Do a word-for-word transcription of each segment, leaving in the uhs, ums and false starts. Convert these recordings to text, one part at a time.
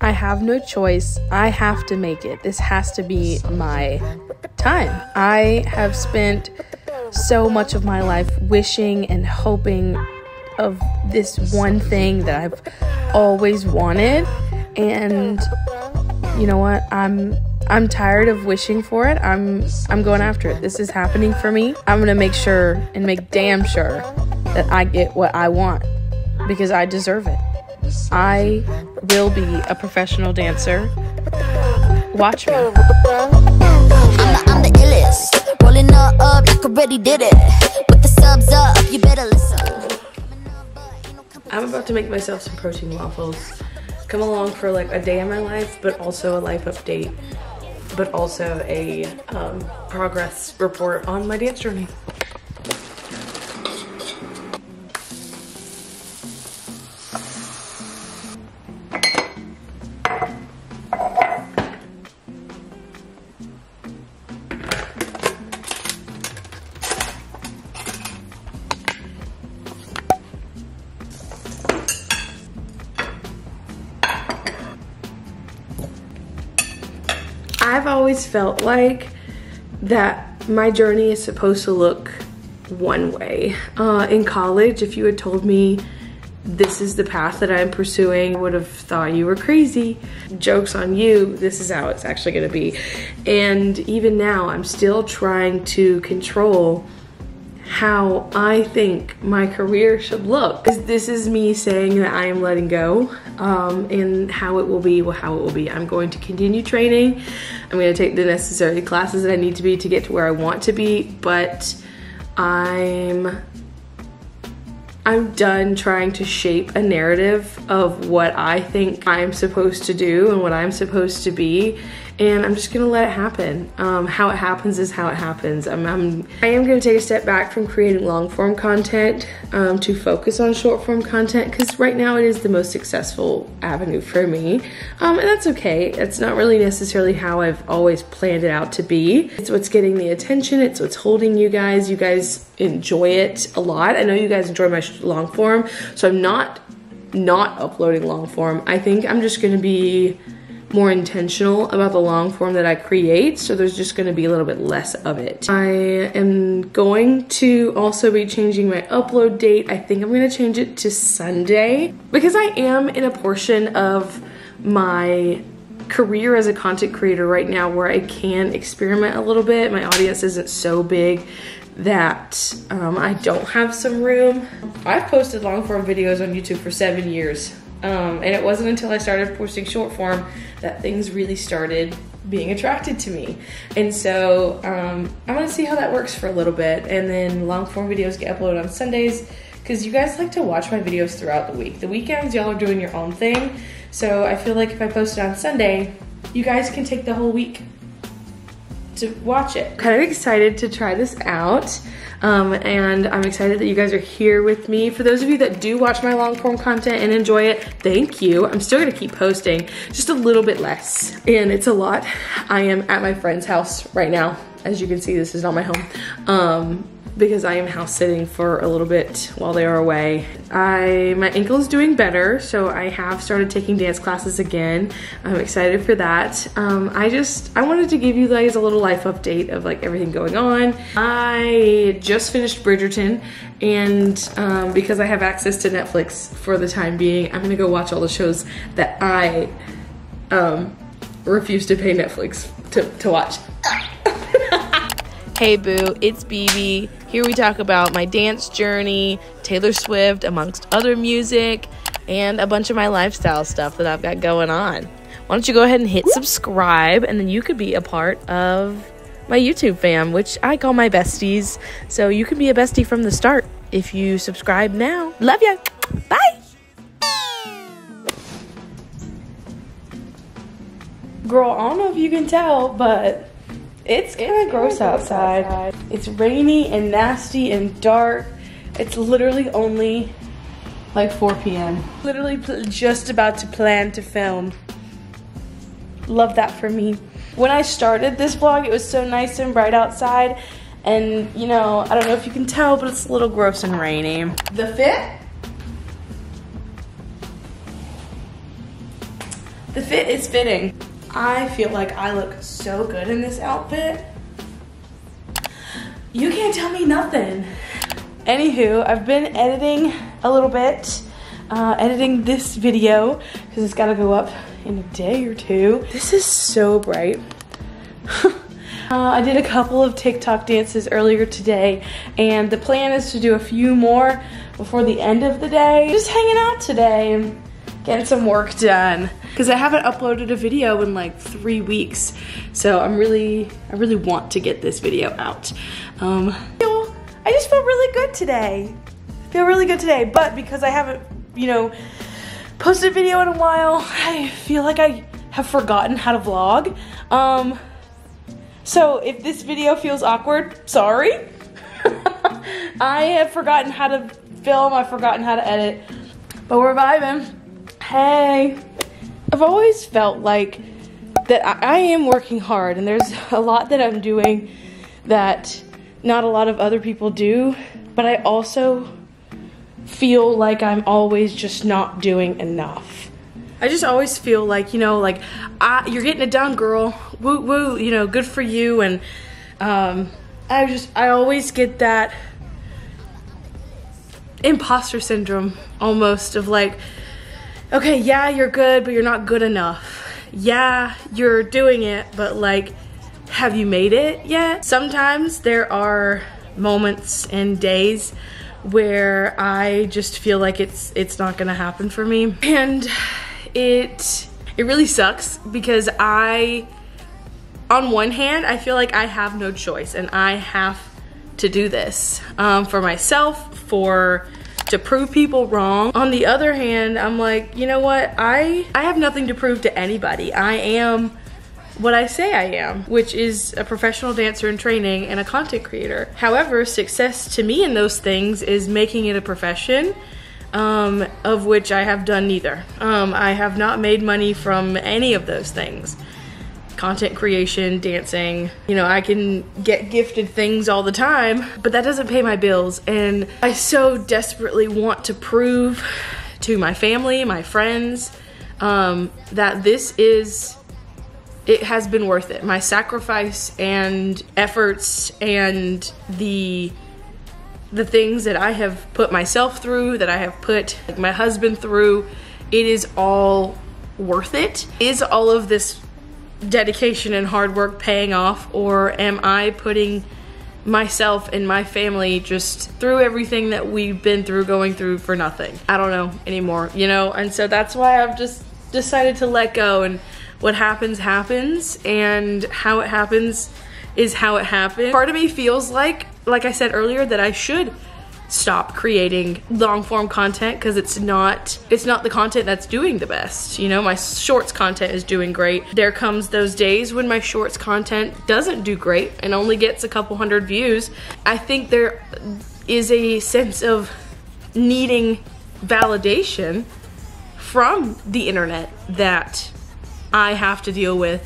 I have no choice. I have to make it. This has to be my time. I have spent so much of my life wishing and hoping of this one thing that I've always wanted, and you know what? I'm I'm tired of wishing for it. I'm I'm going after it. This is happening for me. I'm gonna make sure and make damn sure that I get what I want because I deserve it. I will be a professional dancer. Watch me. I'm the, I'm the illest. Rolling up, up like I already did it. With the subs up, you better listen. I'm about to make myself some protein waffles. Come along for like a day in my life, but also a life update, but also a um, progress report on my dance journey. I've always felt like that my journey is supposed to look one way. Uh, in college, if you had told me this is the path that I'm pursuing, I would have thought you were crazy. Joke's on you, this is how it's actually gonna be. And even now, I'm still trying to control how I think my career should look. This is me saying that I am letting go, um, and how it will be, well, how it will be. I'm going to continue training. I'm going to take the necessary classes that I need to be to get to where I want to be, but I'm, I'm done trying to shape a narrative of what I think I'm supposed to do and what I'm supposed to be, and I'm just gonna let it happen. Um, how it happens is how it happens. I'm, I'm, I am gonna take a step back from creating long-form content um, to focus on short-form content, because right now it is the most successful avenue for me, um, and that's okay. It's not really necessarily how I've always planned it out to be. It's what's getting the attention. It's what's holding you guys. You guys enjoy it a lot. I know you guys enjoy my long form, so I'm not not uploading long form. I think I'm just gonna be more intentional about the long form that I create, so there's just gonna be a little bit less of it. I am going to also be changing my upload date. I think I'm gonna change it to Sunday, because I am in a portion of my career as a content creator right now where I can experiment a little bit. My audience isn't so big that um, I don't have some room. I've posted long form videos on YouTube for seven years. Um, and it wasn't until I started posting short form that things really started being attracted to me. And so um, I'm gonna see how that works for a little bit. And then long form videos get uploaded on Sundays, because you guys like to watch my videos throughout the week. The weekends, y'all are doing your own thing. So I feel like if I post it on Sunday, you guys can take the whole week to watch it. Kind of excited to try this out, um, and I'm excited that you guys are here with me. For those of you that do watch my long form content and enjoy it, thank you. I'm still gonna keep posting, just a little bit less, and it's a lot. I am at my friend's house right now. As you can see, this is not my home, um, because I am house sitting for a little bit while they are away. I, my ankle is doing better, so I have started taking dance classes again. I'm excited for that. Um, I just, I wanted to give you guys a little life update of like everything going on. I just finished Bridgerton, and um, because I have access to Netflix for the time being, I'm gonna go watch all the shows that I um, refuse to pay Netflix to, to watch. Hey boo, it's B B. Here we talk about my dance journey, Taylor Swift, amongst other music, and a bunch of my lifestyle stuff that I've got going on. Why don't you go ahead and hit subscribe, and then you could be a part of my YouTube fam, which I call my besties. So you can be a bestie from the start if you subscribe now. Love ya. Bye. Girl, I don't know if you can tell, but It's kind of gross outside. outside. It's rainy and nasty and dark. It's literally only like four P M Literally just about to plan to film. Love that for me. When I started this vlog, it was so nice and bright outside. And you know, I don't know if you can tell, but it's a little gross and rainy. The fit? The fit is fitting. I feel like I look so good in this outfit. You can't tell me nothing. Anywho, I've been editing a little bit, uh, editing this video because it's gotta go up in a day or two. This is so bright. Uh, I did a couple of TikTok dances earlier today, and the plan is to do a few more before the end of the day. Just hanging out today and getting some work done, because I haven't uploaded a video in like three weeks, so I'm really, I really want to get this video out. Um, I just feel really good today. I feel really good today, but because I haven't, you know, posted a video in a while, I feel like I have forgotten how to vlog. Um, So if this video feels awkward, sorry. I have forgotten how to film, I've forgotten how to edit, but we're vibing. Hey, I've always felt like that I, I am working hard, and there's a lot that I'm doing that not a lot of other people do, but I also feel like I'm always just not doing enough. I just always feel like, you know, like, I, you're getting it done, girl. Woo, woo, you know, good for you. And um, I just, I always get that imposter syndrome almost of like, okay, yeah, you're good, but you're not good enough. Yeah, you're doing it, but like, have you made it yet? Sometimes there are moments and days where I just feel like it's, it's not gonna happen for me. And It, it really sucks because I, on one hand, I feel like I have no choice and I have to do this um, for myself, for, to prove people wrong. On the other hand, I'm like, you know what? I, I have nothing to prove to anybody. I am what I say I am, which is a professional dancer in training and a content creator. However, success to me in those things is making it a profession. Um, of which I have done neither. Um, I have not made money from any of those things. Content creation, dancing, you know, I can get gifted things all the time, but that doesn't pay my bills. And I so desperately want to prove to my family, my friends, um, that this is, it has been worth it. My sacrifice and efforts and the the things that I have put myself through, that I have put like, my husband through, it is all worth it. Is all of this dedication and hard work paying off, or am I putting myself and my family just through everything that we've been through, going through for nothing? I don't know anymore, you know? And so that's why I've just decided to let go, and what happens, happens, and how it happens is how it happened. Part of me feels like, like I said earlier, that I should stop creating long form content because it's not, it's not the content that's doing the best. You know, my shorts content is doing great. There comes those days when my shorts content doesn't do great and only gets a couple hundred views. I think there is a sense of needing validation from the internet that I have to deal with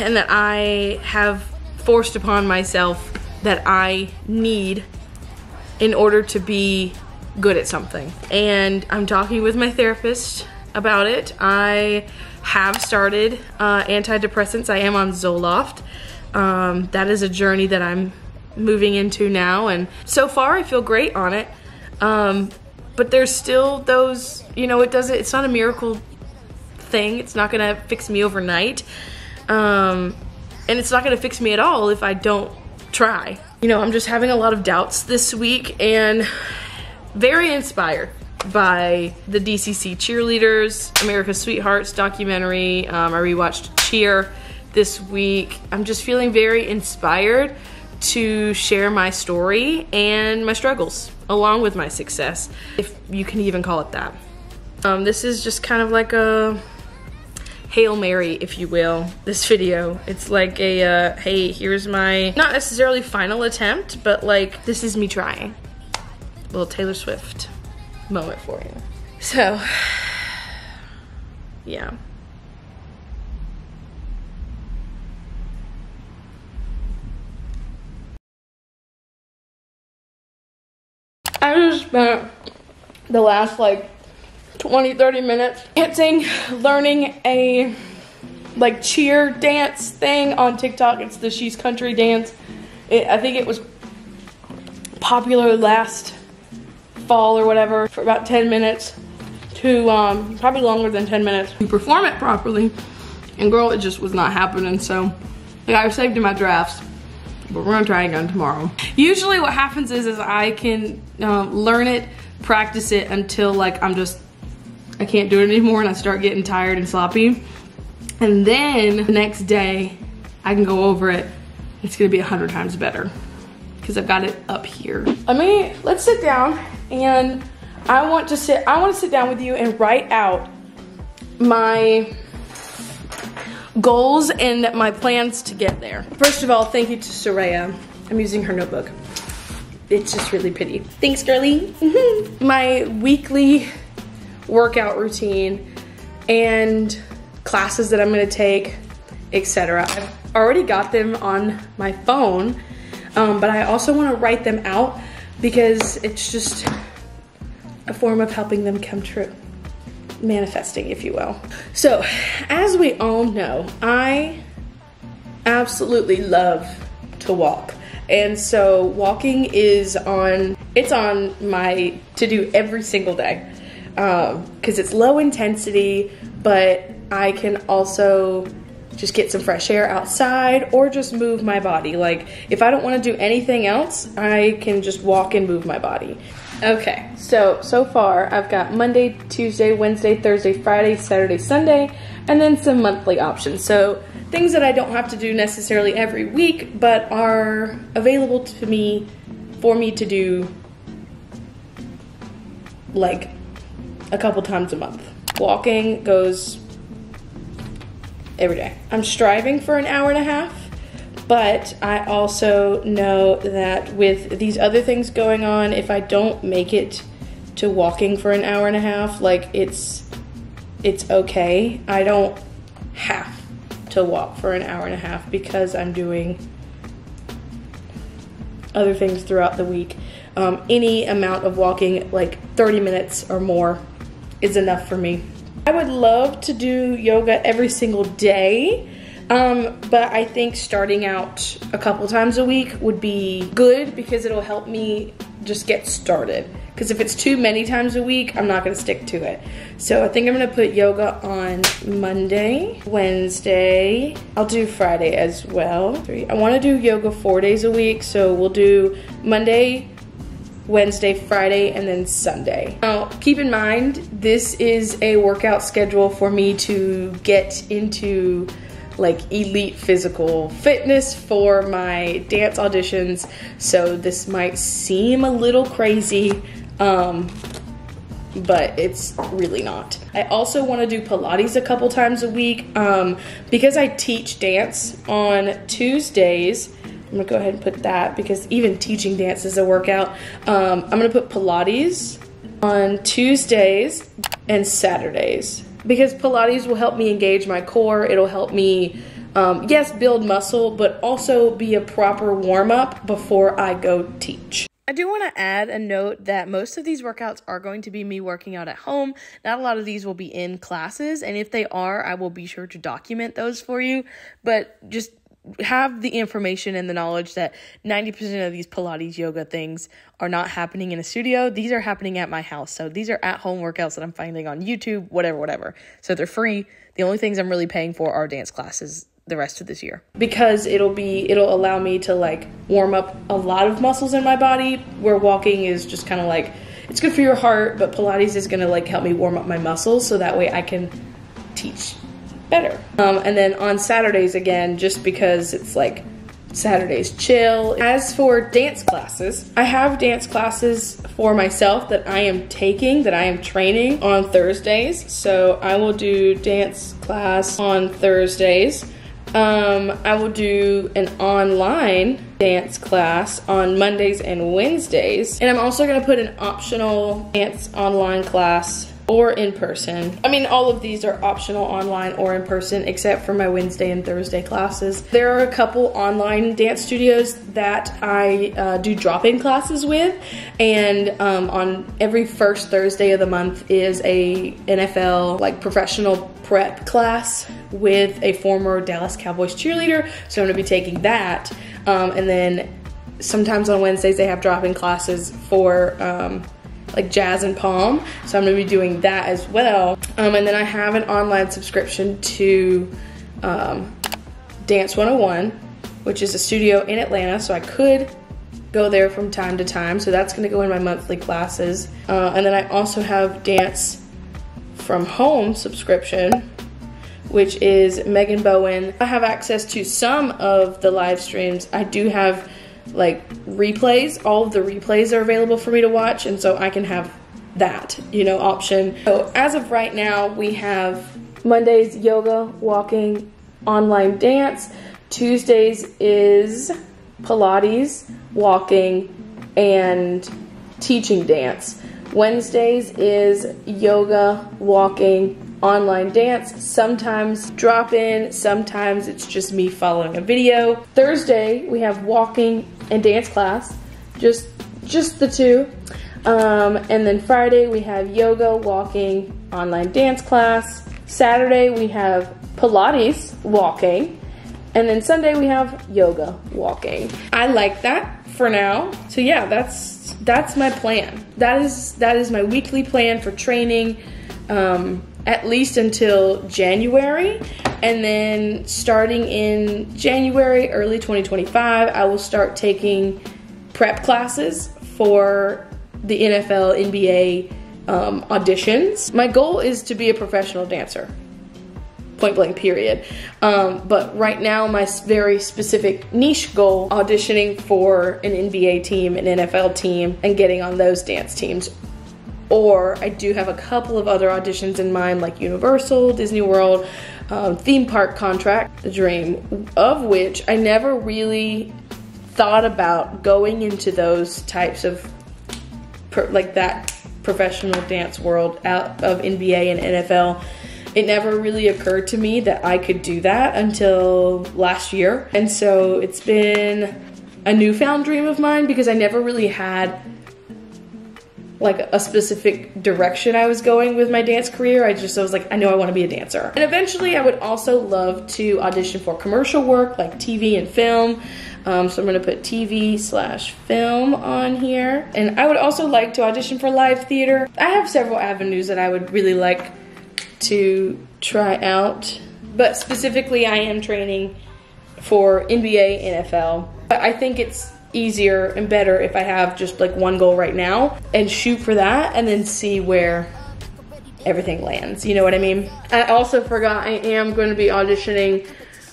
and that I have forced upon myself that I need in order to be good at something. And I'm talking with my therapist about it. I have started uh, antidepressants. I am on Zoloft. Um, that is a journey that I'm moving into now, and so far I feel great on it. Um, but there's still those, you know, it doesn't. It's not a miracle thing. It's not gonna fix me overnight. Um, And it's not gonna fix me at all if I don't try. You know, I'm just having a lot of doubts this week, and very inspired by the D C C Cheerleaders, America's Sweethearts documentary. Um, I rewatched Cheer this week. I'm just feeling very inspired to share my story and my struggles along with my success, if you can even call it that. Um, this is just kind of like a Hail Mary, if you will, this video. It's like a, uh, hey, here's my, not necessarily final attempt, but like, this is me trying. A little Taylor Swift moment for you. So, yeah. I just spent the last like twenty, thirty minutes dancing, learning a like cheer dance thing on TikTok. It's the She's Country dance. It, I think it was popular last fall or whatever for about ten minutes to um, probably longer than ten minutes to perform it properly. And girl, it just was not happening. So like, I was saved in my drafts, but we're gonna try again tomorrow. Usually what happens is, is I can uh, learn it, practice it until like I'm just, I can't do it anymore and I start getting tired and sloppy. And then the next day I can go over it. It's gonna be a hundred times better because I've got it up here. Let me, let's sit down and I want to sit, I want to sit down with you and write out my goals and my plans to get there. First of all, thank you to Soraya. I'm using her notebook. It's just really pretty. Thanks, girlie. My weekly workout routine and classes that I'm gonna take, et cetera. I've already got them on my phone, um, but I also wanna write them out because it's just a form of helping them come true. Manifesting, if you will. So, as we all know, I absolutely love to walk. And so walking is on, it's on my to-do every single day. Um, cause it's low intensity, but I can also just get some fresh air outside or just move my body. Like if I don't wanna do anything else, I can just walk and move my body. Okay, so, so far I've got Monday, Tuesday, Wednesday, Thursday, Friday, Saturday, Sunday, and then some monthly options. So things that I don't have to do necessarily every week, but are available to me, for me to do like a couple times a month. Walking goes every day. I'm striving for an hour and a half. But I also know that with these other things going on, if I don't make it to walking for an hour and a half, like it's, it's okay. I don't have to walk for an hour and a half because I'm doing other things throughout the week. Um, any amount of walking, like thirty minutes or more, is enough for me. I would love to do yoga every single day. Um, but I think starting out a couple times a week would be good because it'll help me just get started. Because if it's too many times a week, I'm not going to stick to it. So I think I'm going to put yoga on Monday, Wednesday. I'll do Friday as well. Three. I want to do yoga four days a week, so we'll do Monday, Wednesday, Friday, and then Sunday. Now, keep in mind, this is a workout schedule for me to get into like elite physical fitness for my dance auditions. So this might seem a little crazy, um, but it's really not. I also wanna do Pilates a couple times a week um, because I teach dance on Tuesdays. I'm gonna go ahead and put that because even teaching dance is a workout. Um, I'm gonna put Pilates on Tuesdays and Saturdays. Because Pilates will help me engage my core. It'll help me, um, yes, build muscle, but also be a proper warm-up before I go teach. I do want to add a note that most of these workouts are going to be me working out at home. Not a lot of these will be in classes, and if they are, I will be sure to document those for you. But just have the information and the knowledge that ninety percent of these Pilates yoga things are not happening in a studio. These are happening at my house. So these are at home workouts that I'm finding on YouTube, whatever, whatever. So they're free. The only things I'm really paying for are dance classes the rest of this year. Because it'll be, it'll allow me to like warm up a lot of muscles in my body, where walking is just kind of like, it's good for your heart, but Pilates is going to like help me warm up my muscles. So that way I can teach better. Um, and then on Saturdays again, just because it's like Saturday's chill. As for dance classes, I have dance classes for myself that I am taking, that I am training on Thursdays. So I will do dance class on Thursdays. Um, I will do an online dance class on Mondays and Wednesdays. And I'm also gonna put an optional dance online class or in person. I mean, all of these are optional online or in person, except for my Wednesday and Thursday classes. There are a couple online dance studios that I uh, do drop-in classes with, and um, on every first Thursday of the month is a N F L, like, professional prep class with a former Dallas Cowboys cheerleader, so I'm gonna be taking that. Um, and then sometimes on Wednesdays they have drop-in classes for um, like jazz and palm, so I'm gonna be doing that as well. Um, and then I have an online subscription to um, Dance one oh one, which is a studio in Atlanta, so I could go there from time to time, so that's gonna go in my monthly classes. Uh, and then I also have Dance from Home subscription, which is Megan Bowen. I have access to some of the live streams. I do have like replays. All of the replays are available for me to watch, and so I can have that, you know, option. So as of right now, we have Mondays yoga, walking, online dance. Tuesdays is Pilates, walking, and teaching dance. Wednesdays is yoga, walking, online dance, sometimes drop in, sometimes it's just me following a video. Thursday, we have walking and dance class, just, just the two. Um, and then Friday, we have yoga, walking, online dance class. Saturday, we have Pilates, walking. And then Sunday, we have yoga, walking. I like that for now. So yeah, that's that's my plan. That is that is my weekly plan for training, um, at least until January. And then starting in January, early twenty twenty-five, I will start taking prep classes for the N F L, N B A um, auditions. My goal is to be a professional dancer. Point blank, period. Um, but right now, my very specific niche goal, auditioning for an N B A team, an N F L team, and getting on those dance teams. Or I do have a couple of other auditions in mind, like Universal, Disney World, um, theme park contract, the dream of which I never really thought about going into those types of, per like that professional dance world out of N B A and N F L. It never really occurred to me that I could do that until last year. And so it's been a newfound dream of mine, because I never really had like a specific direction I was going with my dance career. I just I was like, I know I want to be a dancer. And eventually I would also love to audition for commercial work, like T V and film. Um, so I'm gonna put T V slash film on here. And I would also like to audition for live theater. I have several avenues that I would really like to try out, but specifically I am training for N B A, N F L. But I think it's easier and better if I have just like one goal right now and shoot for that, and then see where everything lands, you know what I mean? I also forgot I am going to be auditioning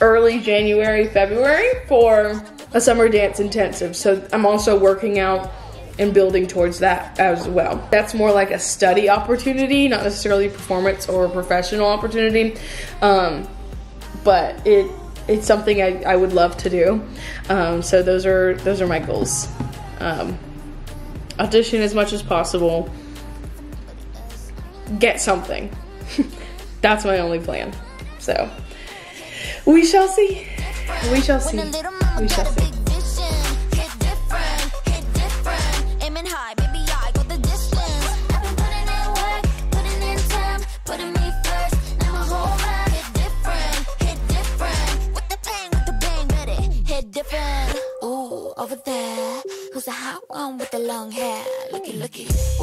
early January, February for a summer dance intensive, so I'm also working out and building towards that as well. That's more like a study opportunity, not necessarily performance or professional opportunity, um, but it it's something I, I would love to do. Um, so those are those are my goals. Um, audition as much as possible. Get something. That's my only plan. So we shall see. We shall see. We shall see. Over there, who's the hot one with the long hair? Look at, look at.